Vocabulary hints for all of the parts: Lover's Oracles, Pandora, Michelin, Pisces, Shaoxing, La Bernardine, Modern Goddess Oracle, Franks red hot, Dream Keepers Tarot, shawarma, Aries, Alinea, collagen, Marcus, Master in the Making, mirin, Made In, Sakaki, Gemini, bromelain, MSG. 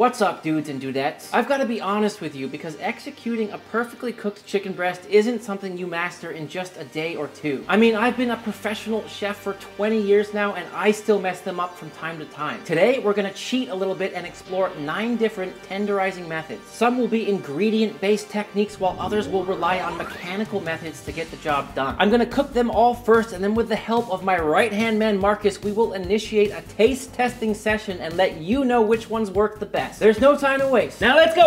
What's up, dudes and dudettes? I've got to be honest with you, because executing a perfectly cooked chicken breast isn't something you master in just a day or two. I mean, I've been a professional chef for 20 years now, and I still mess them up from time to time. Today, we're gonna cheat a little bit and explore 9 different tenderizing methods. Some will be ingredient-based techniques, while others will rely on mechanical methods to get the job done. I'm gonna cook them all first, and then with the help of my right-hand man, Marcus, we will initiate a taste testing session and let you know which ones work the best. There's no time to waste. Now let's go!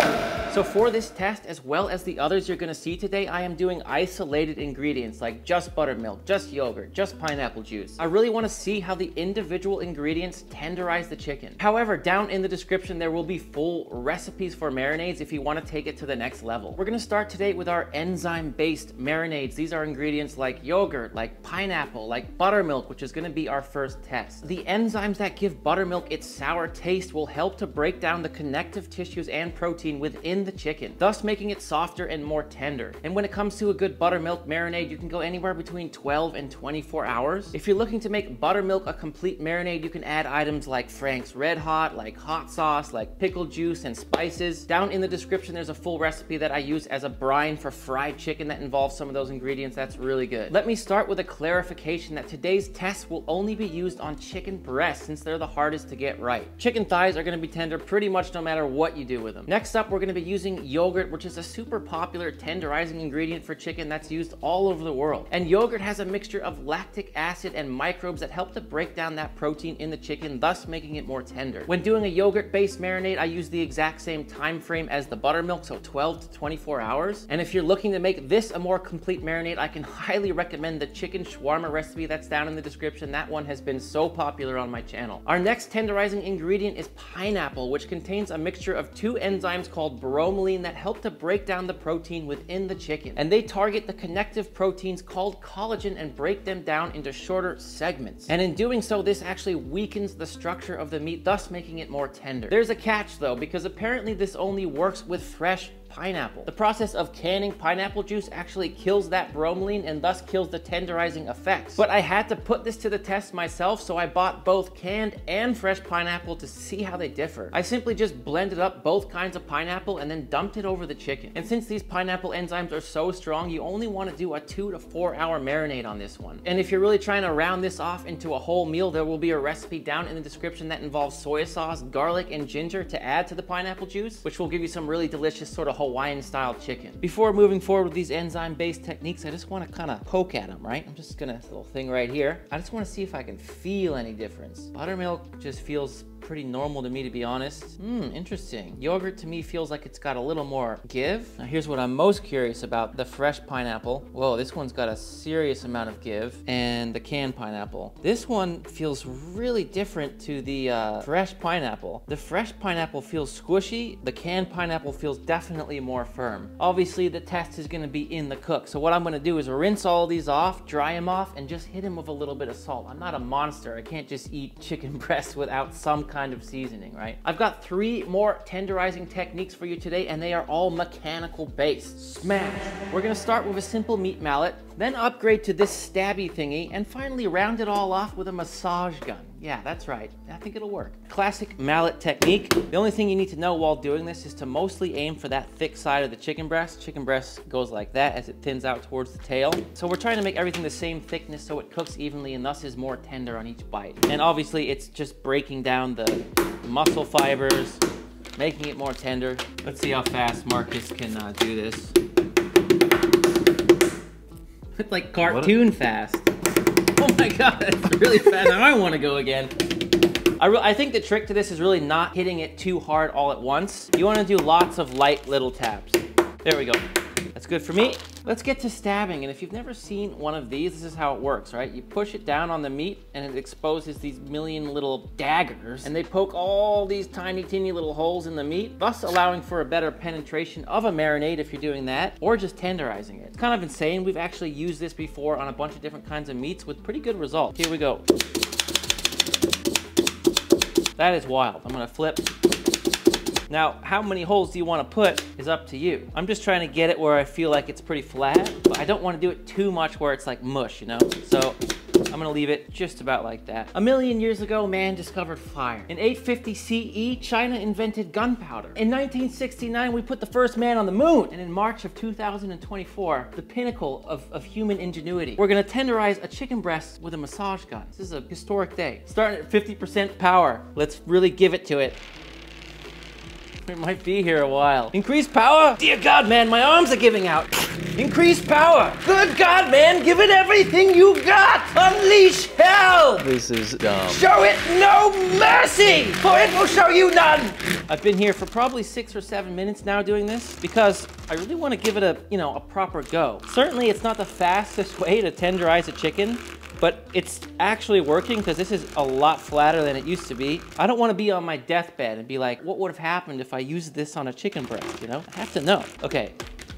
So for this test, as well as the others you're gonna see today, I am doing isolated ingredients like just buttermilk, just yogurt, just pineapple juice. I really wanna see how the individual ingredients tenderize the chicken. However, down in the description, there will be full recipes for marinades if you wanna take it to the next level. We're gonna start today with our enzyme-based marinades. These are ingredients like yogurt, like pineapple, like buttermilk, which is gonna be our first test. The enzymes that give buttermilk its sour taste will help to break down the connective tissues and protein within the chicken, thus making it softer and more tender. And when it comes to a good buttermilk marinade, you can go anywhere between 12 and 24 hours. If you're looking to make buttermilk a complete marinade, you can add items like Franks Red Hot, like hot sauce, like pickle juice and spices. Down in the description, there's a full recipe that I use as a brine for fried chicken that involves some of those ingredients. That's really good. Let me start with a clarification that today's tests will only be used on chicken breasts, since they're the hardest to get right. Chicken thighs are gonna be tender pretty much no matter what you do with them. Next up, we're gonna be using yogurt, which is a super popular tenderizing ingredient for chicken that's used all over the world. And yogurt has a mixture of lactic acid and microbes that help to break down that protein in the chicken, thus making it more tender. When doing a yogurt-based marinade, I use the exact same time frame as the buttermilk, so 12 to 24 hours. And if you're looking to make this a more complete marinade, I can highly recommend the chicken shawarma recipe that's down in the description. That one has been so popular on my channel. Our next tenderizing ingredient is pineapple, which contains a mixture of 2 enzymes called bromelain that help to break down the protein within the chicken. And they target the connective proteins called collagen and break them down into shorter segments. And in doing so, this actually weakens the structure of the meat, thus making it more tender. There's a catch though, because apparently this only works with fresh pineapple. The process of canning pineapple juice actually kills that bromelain and thus kills the tenderizing effects. But I had to put this to the test myself, so I bought both canned and fresh pineapple to see how they differ. I simply just blended up both kinds of pineapple and then dumped it over the chicken. And since these pineapple enzymes are so strong, you only want to do a 2 to 4 hour marinade on this one. And if you're really trying to round this off into a whole meal, there will be a recipe down in the description that involves soy sauce, garlic, and ginger to add to the pineapple juice, which will give you some really delicious sort of Hawaiian style chicken. Before moving forward with these enzyme based techniques, I just want to kind of poke at them, right? I'm just gonna, this little thing right here. I just want to see if I can feel any difference. Buttermilk just feels pretty normal to me, to be honest. Interesting. Yogurt to me feels like it's got a little more give. Now here's what I'm most curious about, the fresh pineapple. Whoa, this one's got a serious amount of give, and the canned pineapple. This one feels really different to the fresh pineapple. The fresh pineapple feels squishy. The canned pineapple feels definitely more firm. Obviously the test is gonna be in the cook. So what I'm gonna do is rinse all of these off, dry them off, and just hit them with a little bit of salt. I'm not a monster. I can't just eat chicken breasts without some kind of seasoning, right? I've got 3 more tenderizing techniques for you today, and they are all mechanical based. Smash! We're gonna start with a simple meat mallet, then upgrade to this stabby thingy, and finally round it all off with a massage gun. Yeah, that's right. I think it'll work. Classic mallet technique. The only thing you need to know while doing this is to mostly aim for that thick side of the chicken breast. Chicken breast goes like that as it thins out towards the tail. So we're trying to make everything the same thickness so it cooks evenly and thus is more tender on each bite. And obviously it's just breaking down the muscle fibers, making it more tender. Let's see how fast Marcus can do this. It's like cartoon fast. Oh my God, that's really fast. Now I want to go again. I think the trick to this is really not hitting it too hard all at once. You want to do lots of light little taps. There we go. That's good for me. Let's get to stabbing, and if you've never seen one of these, this is how it works, right? You push it down on the meat, and it exposes these million little daggers, and they poke all these tiny, teeny little holes in the meat, thus allowing for a better penetration of a marinade if you're doing that, or just tenderizing it. It's kind of insane. We've actually used this before on a bunch of different kinds of meats with pretty good results. Here we go. That is wild. I'm gonna flip. Now, how many holes do you want to put is up to you. I'm just trying to get it where I feel like it's pretty flat, but I don't want to do it too much where it's like mush, you know? So I'm gonna leave it just about like that. A million years ago, man discovered fire. In 850 CE, China invented gunpowder. In 1969, we put the first man on the moon. And in March of 2024, the pinnacle of human ingenuity, we're gonna tenderize a chicken breast with a massage gun. This is a historic day. Starting at 50% power. Let's really give it to it. It might be here a while. Increase power? Dear God, man, my arms are giving out. Increase power. Good God, man, give it everything you got. Unleash hell. This is dumb. Show it no mercy, for it will show you none. I've been here for probably 6 or 7 minutes now doing this because I really want to give it a, you know, a proper go. Certainly it's not the fastest way to tenderize a chicken, but it's actually working because this is a lot flatter than it used to be. I don't want to be on my deathbed and be like, what would have happened if I used this on a chicken breast, you know? I have to know. Okay,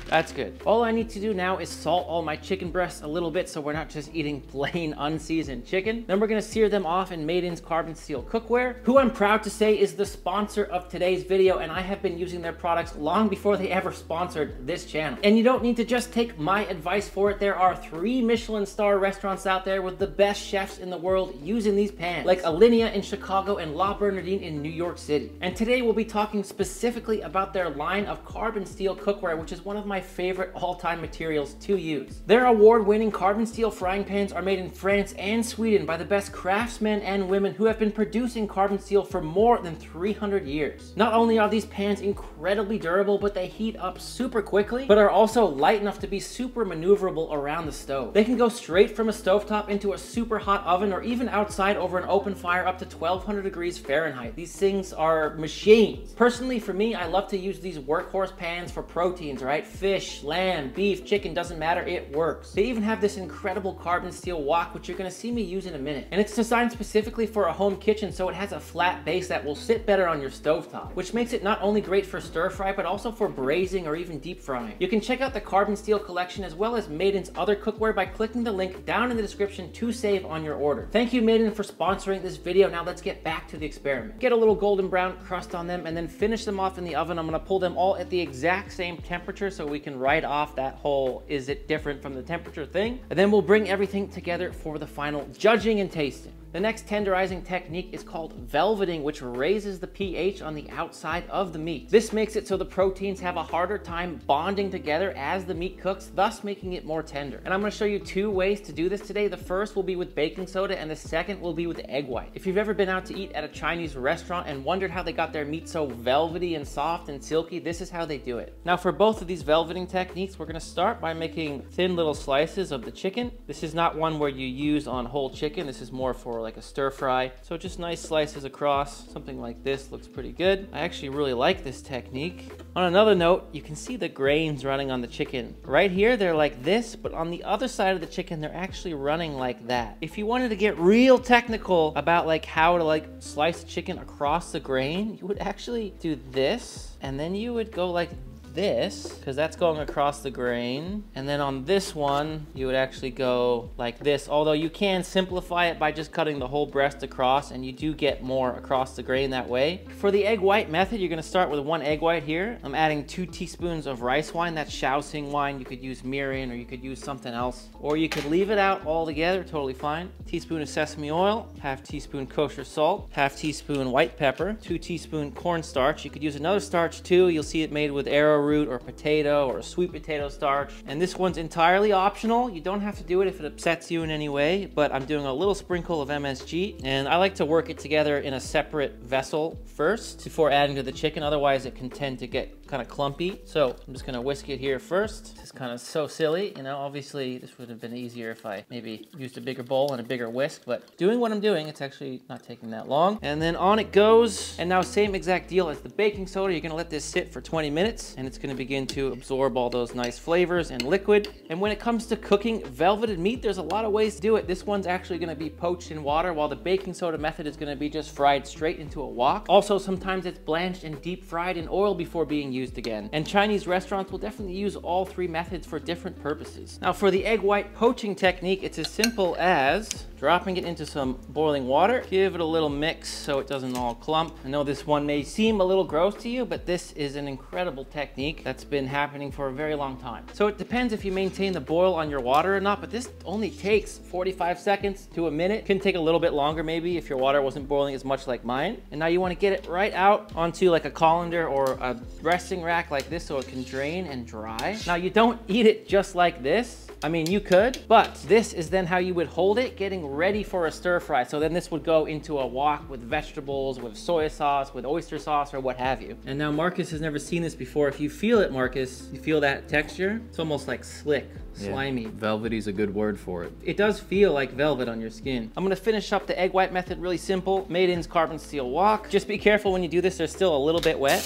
that's good. All I need to do now is salt all my chicken breasts a little bit so we're not just eating plain unseasoned chicken. Then we're gonna sear them off in Made In's Carbon Steel Cookware, who I'm proud to say is the sponsor of today's video, and I have been using their products long before they ever sponsored this channel. And you don't need to just take my advice for it. There are 3 Michelin star restaurants out there with the best chefs in the world using these pans, like Alinea in Chicago and La Bernardine in New York City. And today we'll be talking specifically about their line of carbon steel cookware, which is one of my favorite all-time materials to use. Their award-winning carbon steel frying pans are made in France and Sweden by the best craftsmen and women who have been producing carbon steel for more than 300 years. Not only are these pans incredibly durable, but they heat up super quickly, but are also light enough to be super maneuverable around the stove. They can go straight from a stovetop into a super hot oven or even outside over an open fire up to 1200 degrees Fahrenheit. These things are machines. Personally, for me, I love to use these workhorse pans for proteins, right? Fish, lamb, beef, chicken, doesn't matter, it works. They even have this incredible carbon steel wok, which you're gonna see me use in a minute. And it's designed specifically for a home kitchen, so it has a flat base that will sit better on your stovetop, which makes it not only great for stir fry, but also for braising or even deep frying. You can check out the carbon steel collection as well as Made In's other cookware by clicking the link down in the description to save on your order. Thank you, Made In, for sponsoring this video. Now let's get back to the experiment. Get a little golden brown crust on them and then finish them off in the oven. I'm gonna pull them all at the exact same temperature so we can write off that whole "is it different from the temperature" thing. And then we'll bring everything together for the final judging and tasting. The next tenderizing technique is called velveting, which raises the pH on the outside of the meat. This makes it so the proteins have a harder time bonding together as the meat cooks, thus making it more tender. And I'm gonna show you 2 ways to do this today. The first will be with baking soda and the second will be with egg white. If you've ever been out to eat at a Chinese restaurant and wondered how they got their meat so velvety and soft and silky, this is how they do it. Now for both of these velveting techniques, we're gonna start by making thin little slices of the chicken. This is not one where you use on whole chicken. This is more for like a stir fry. So just nice slices across. Something like this looks pretty good. I actually really like this technique. On another note, you can see the grains running on the chicken. Right here, they're like this, but on the other side of the chicken, they're actually running like that. If you wanted to get real technical about like how to like slice chicken across the grain, you would actually do this, and then you would go like this, because that's going across the grain. And then on this one, you would actually go like this, although you can simplify it by just cutting the whole breast across, and you do get more across the grain that way. For the egg white method, you're gonna start with 1 egg white here. I'm adding 2 teaspoons of rice wine. That's Shaoxing wine. You could use mirin, or you could use something else, or you could leave it out all together, totally fine. A teaspoon of sesame oil, half teaspoon kosher salt, half teaspoon white pepper, 2 teaspoon cornstarch. You could use another starch too. You'll see it made with arrowroot or potato or sweet potato starch. And this one's entirely optional. You don't have to do it if it upsets you in any way, but I'm doing a little sprinkle of MSG, and I like to work it together in a separate vessel first before adding to the chicken. Otherwise it can tend to get kind of clumpy. So I'm just gonna whisk it here first. It's kind of so silly, you know, obviously this would have been easier if I maybe used a bigger bowl and a bigger whisk, but doing what I'm doing, it's actually not taking that long. And then on it goes. And now same exact deal as the baking soda. You're gonna let this sit for 20 minutes and it's gonna begin to absorb all those nice flavors and liquid. And when it comes to cooking velveted meat, there's a lot of ways to do it. This one's actually gonna be poached in water, while the baking soda method is gonna be just fried straight into a wok. Also, sometimes it's blanched and deep fried in oil before being used again. And Chinese restaurants will definitely use all 3 methods for different purposes. Now for the egg white poaching technique, it's as simple as dropping it into some boiling water. Give it a little mix so it doesn't all clump. I know this one may seem a little gross to you, but this is an incredible technique technique that's been happening for a very long time. So it depends if you maintain the boil on your water or not, but this only takes 45 seconds to a minute. Can take a little bit longer maybe if your water wasn't boiling as much like mine. And now you want to get it right out onto like a colander or a resting rack like this so it can drain and dry. Now you don't eat it just like this. I mean, you could, but this is then how you would hold it, getting ready for a stir fry. So then this would go into a wok with vegetables, with soy sauce, with oyster sauce, or what have you. And now Marcus has never seen this before. If you feel it, Marcus, you feel that texture? It's almost like slick, slimy. Yeah, velvety is a good word for it. It does feel like velvet on your skin. I'm gonna finish up the egg white method really simple. Made In's carbon steel wok. Just be careful when you do this, they're still a little bit wet.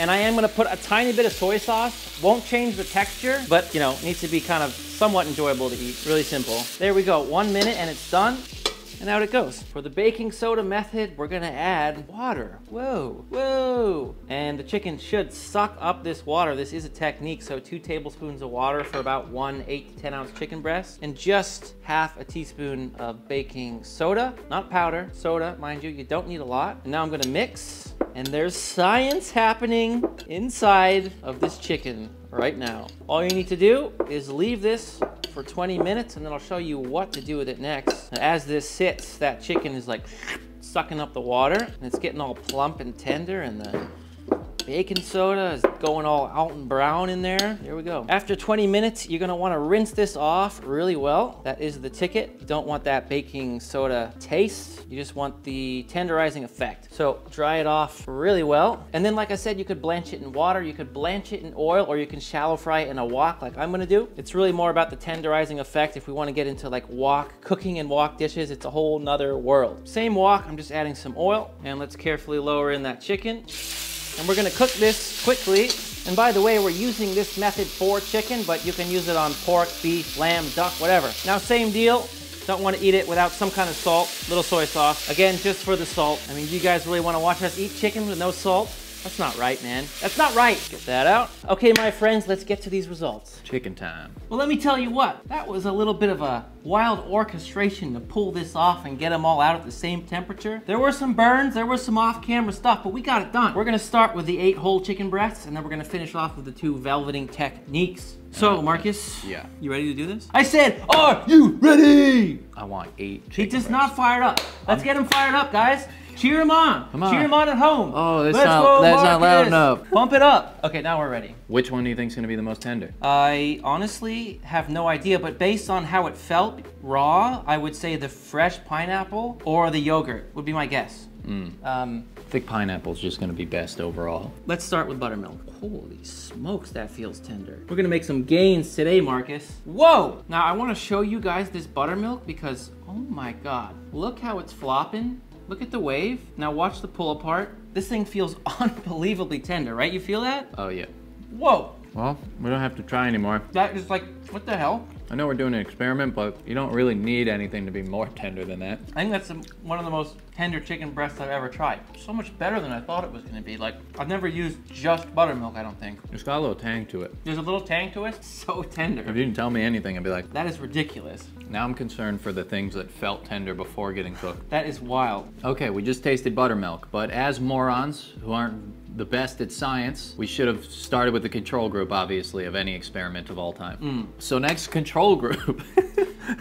And I am gonna put a tiny bit of soy sauce. Won't change the texture, but you know, needs to be kind of somewhat enjoyable to eat. Really simple. There we go, 1 minute and it's done. And out it goes. For the baking soda method, we're gonna add water. Whoa, whoa. And the chicken should suck up this water. This is a technique, so 2 tablespoons of water for about 1 8- to 10-ounce chicken breast, and just half a teaspoon of baking soda, not powder, soda, mind you. You don't need a lot. And now I'm gonna mix, and there's science happening inside of this chicken right now. All you need to do is leave this for 20 minutes and then I'll show you what to do with it next. And as this sits, that chicken is like sucking up the water and it's getting all plump and tender, and the baking soda is going all out and brown in there. Here we go. After 20 minutes, you're gonna wanna rinse this off really well. That is the ticket. You don't want that baking soda taste. You just want the tenderizing effect. So dry it off really well. And then like I said, you could blanch it in water, you could blanch it in oil, or you can shallow fry it in a wok like I'm gonna do. It's really more about the tenderizing effect. If we wanna get into like wok cooking and wok dishes, it's a whole nother world. Same wok, I'm just adding some oil, and let's carefully lower in that chicken. And we're gonna cook this quickly. And by the way, we're using this method for chicken, but you can use it on pork, beef, lamb, duck, whatever. Now, same deal. Don't wanna eat it without some kind of salt, little soy sauce. Again, just for the salt. I mean, you guys really wanna watch us eat chicken with no salt? That's not right, man. That's not right. Get that out. Okay, my friends, let's get to these results. Chicken time. Well, let me tell you what, that was a little bit of a wild orchestration to pull this off and get them all out at the same temperature. There were some burns, there was some off-camera stuff, but we got it done. We're gonna start with the 8 whole chicken breasts, and then we're gonna finish off with the 2 velveting techniques. So, Marcus, yeah, you ready to do this? I said, are you ready? I want 8 chicken breasts. He's just not fired up. Let's get him fired up, guys. Cheer him on. Come on. Cheer him on at home. Oh, that's not loud enough. Pump it up. Okay, now we're ready. Which one do you think is going to be the most tender? I honestly have no idea, but based on how it felt raw, I would say the fresh pineapple or the yogurt would be my guess. Mm. Thick pineapple's just gonna be best overall. Let's start with buttermilk. Holy smokes, that feels tender. We're gonna make some gains today, Marcus. Whoa! Now I wanna show you guys this buttermilk because, oh my God, look how it's flopping. Look at the wave. Now watch the pull apart. This thing feels unbelievably tender, right? You feel that? Oh yeah. Whoa! Well, we don't have to try anymore. That is like, what the hell? I know we're doing an experiment, but you don't really need anything to be more tender than that. I think that's one of the most tender chicken breasts I've ever tried. So much better than I thought it was gonna be. Like, I've never used just buttermilk, I don't think. It's got a little tang to it. There's a little tang to it? So tender. If you didn't tell me anything, I'd be like, that is ridiculous. Now I'm concerned for the things that felt tender before getting cooked. That is wild. Okay, we just tasted buttermilk, but as morons who aren't the best at science, we should have started with the control group, obviously, of any experiment of all time. Mm. So next, control group.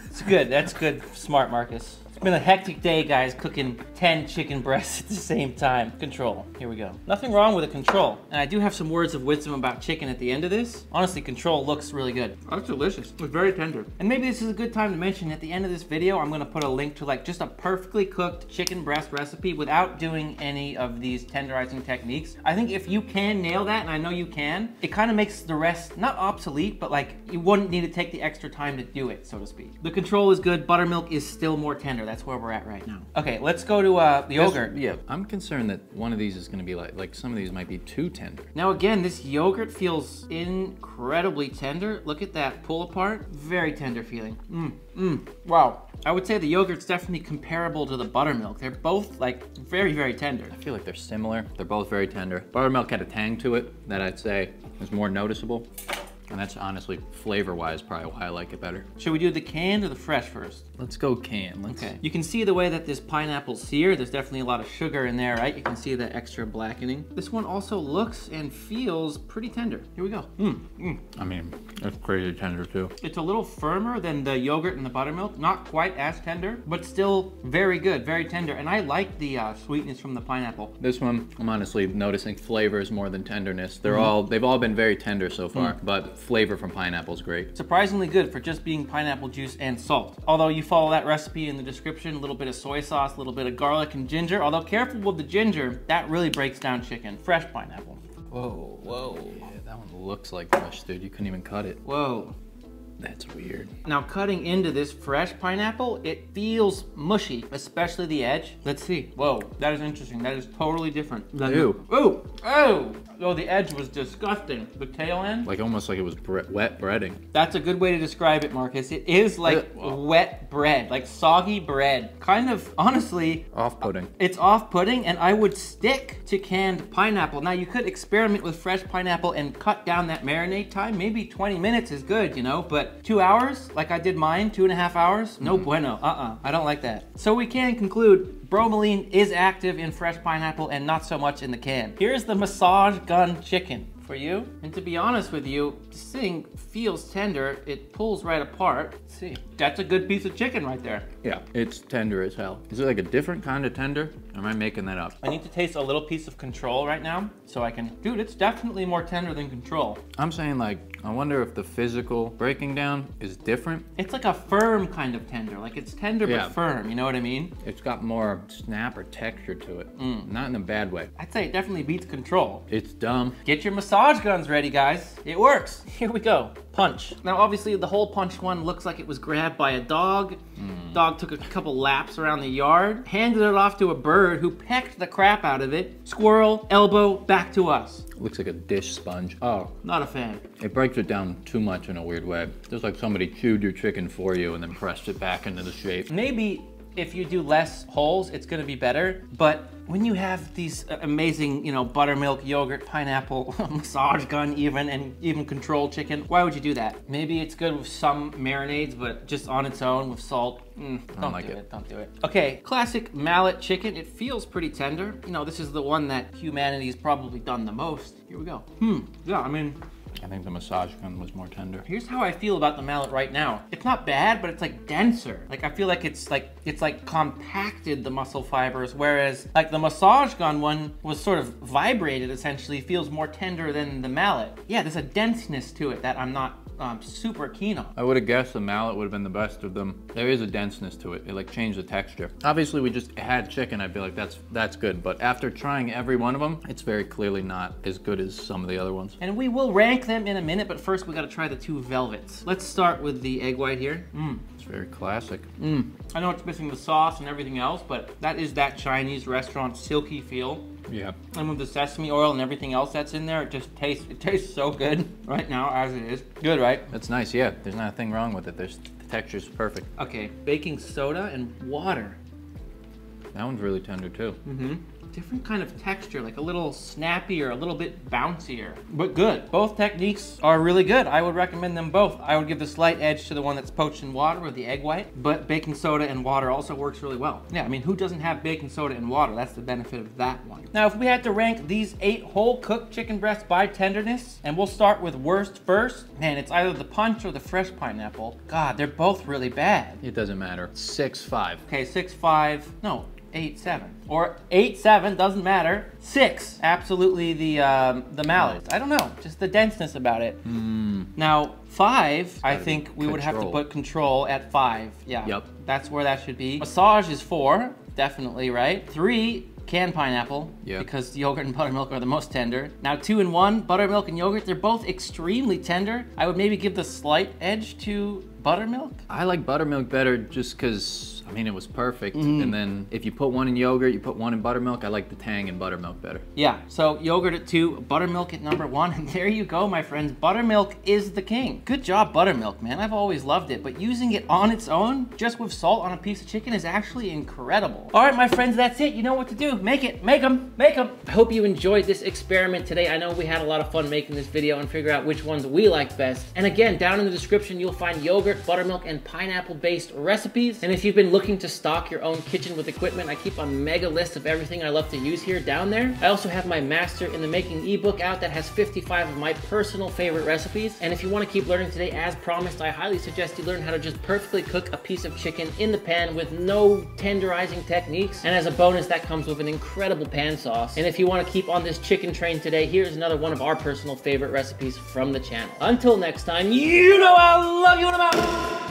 It's good, that's good, smart Marcus. It's been a hectic day, guys, cooking 10 chicken breasts at the same time. Control, here we go. Nothing wrong with a control. And I do have some words of wisdom about chicken at the end of this. Honestly, control looks really good. That's delicious, it's very tender. And maybe this is a good time to mention, at the end of this video, I'm gonna put a link to like just a perfectly cooked chicken breast recipe without doing any of these tenderizing techniques. I think if you can nail that, and I know you can, it kind of makes the rest, not obsolete, but like you wouldn't need to take the extra time to do it, so to speak. The control is good, buttermilk is still more tender. That's where we're at right now. Okay, let's go to the yogurt. Yeah, I'm concerned that one of these is gonna be like some of these might be too tender. Now again, this yogurt feels incredibly tender. Look at that pull apart, very tender feeling. Mm, mm, wow. I would say the yogurt's definitely comparable to the buttermilk. They're both like very, very tender. I feel like they're similar. They're both very tender. Buttermilk had a tang to it that I'd say is more noticeable. And that's honestly, flavor-wise, probably why I like it better. Should we do the canned or the fresh first? Let's go canned. Okay. You can see the way that this pineapple's here. There's definitely a lot of sugar in there, right? You can see that extra blackening. This one also looks and feels pretty tender. Here we go. I mean, it's crazy tender too. It's a little firmer than the yogurt and the buttermilk. Not quite as tender, but still very good, very tender. And I like the sweetness from the pineapple. This one, I'm honestly noticing flavors more than tenderness. They've all been very tender so far, but flavor from pineapple is great. Surprisingly good for just being pineapple juice and salt. Although you follow that recipe in the description, a little bit of soy sauce, a little bit of garlic and ginger. Although careful with the ginger, that really breaks down chicken. Fresh pineapple. Whoa, whoa. Yeah, that one looks like fresh, dude. You couldn't even cut it. Whoa. That's weird. Now cutting into this fresh pineapple, it feels mushy, especially the edge. Let's see. Whoa, that is interesting. That is totally different. Ew. Ooh, oh! Oh, the edge was disgusting. The tail end? Like almost like it was wet breading. That's a good way to describe it, Marcus. It is like wet bread, like soggy bread. Kind of, honestly. Off-putting. It's off-putting, and I would stick to canned pineapple. Now you could experiment with fresh pineapple and cut down that marinade time. Maybe 20 minutes is good, you know, but 2 hours, like I did mine, 2.5 hours, no bueno, I don't like that. So we can conclude, bromelain is active in fresh pineapple and not so much in the can. Here's the massage gun chicken for you. And to be honest with you, this thing feels tender, it pulls right apart. Let's see, that's a good piece of chicken right there. Yeah, it's tender as hell. Is it like a different kind of tender? Or am I making that up? I need to taste a little piece of Control right now so I can, dude, it's definitely more tender than Control. I'm saying like, I wonder if the physical breaking down is different. It's like a firm kind of tender. Like it's tender but firm, you know what I mean? It's got more snap or texture to it. Not in a bad way. I'd say it definitely beats Control. It's dumb. Get your massage guns ready, guys. It works. Here we go. Punch. Now obviously the whole punch one looks like it was grabbed by a dog. Dog took a couple laps around the yard, handed it off to a bird who pecked the crap out of it. Squirrel, elbow, back to us. Looks like a dish sponge. Oh. Not a fan. It breaks it down too much in a weird way. Just like somebody chewed your chicken for you and then pressed it back into the shape. Maybe if you do less holes, it's gonna be better, but when you have these amazing, you know, buttermilk, yogurt, pineapple, massage gun even, and even Control chicken, why would you do that? Maybe it's good with some marinades, but just on its own with salt, don't do it. Okay, classic mallet chicken. It feels pretty tender. You know, this is the one that humanity's probably done the most. Here we go. Yeah, I mean, I think the massage gun was more tender. Here's how I feel about the mallet right now. It's not bad, but it's like denser. Like I feel like it's like compacted the muscle fibers, whereas like the massage gun one was sort of vibrated essentially, feels more tender than the mallet. Yeah, there's a denseness to it that I'm not super keen on. I would have guessed the mallet would have been the best of them. There is a denseness to it. It like changed the texture. Obviously we just had chicken, I'd be like, that's good. But after trying every one of them, it's very clearly not as good as some of the other ones. And we will rank them in a minute, but first we gotta try the two velvets. Let's start with the egg white here. It's very classic. I know it's missing the sauce and everything else, but that is that Chinese restaurant silky feel. Yeah. And with the sesame oil and everything else that's in there, it tastes so good right now as it is. Good, right? That's nice, yeah. There's not a thing wrong with it. The texture's perfect. Okay, baking soda and water. That one's really tender too. Different kind of texture, like a little snappier, a little bit bouncier, but good. Both techniques are really good. I would recommend them both. I would give the slight edge to the one that's poached in water or the egg white, but baking soda and water also works really well. Yeah, I mean, who doesn't have baking soda and water? That's the benefit of that one. Now, if we had to rank these 8 whole cooked chicken breasts by tenderness, and we'll start with worst first, man, it's either the punch or the fresh pineapple. God, they're both really bad. It doesn't matter. 6-5. Okay, 6-5, no. 8-7 or 8-7, doesn't matter. 6, absolutely the mallet. I don't know, just the denseness about it. Now 5, I think we would have to put Control at 5. Yeah, that's where that should be. Massage is 4, definitely, right? 3, canned pineapple, because yogurt and buttermilk are the most tender. Now 2 and 1, buttermilk and yogurt, they're both extremely tender. I would maybe give the slight edge to buttermilk. I like buttermilk better just because I mean, it was perfect. Mm-hmm. And then if you put one in yogurt, you put one in buttermilk. I like the tang in buttermilk better. Yeah, so yogurt at 2, buttermilk at #1. And there you go, my friends. Buttermilk is the king. Good job, buttermilk, man. I've always loved it. But using it on its own, just with salt on a piece of chicken, is actually incredible. All right, my friends, that's it. You know what to do. Make it, make them, make them. I hope you enjoyed this experiment today. I know we had a lot of fun making this video and figure out which ones we like best. And again, down in the description, you'll find yogurt, buttermilk, and pineapple-based recipes. And if you've been looking to stock your own kitchen with equipment, I keep a mega list of everything I love to use here down there. I also have my Master in the Making ebook out that has 55 of my personal favorite recipes. And if you want to keep learning today, as promised, I highly suggest you learn how to just perfectly cook a piece of chicken in the pan with no tenderizing techniques. And as a bonus, that comes with an incredible pan sauce. And if you want to keep on this chicken train today, here's another one of our personal favorite recipes from the channel. Until next time, you know I love you and I'm out.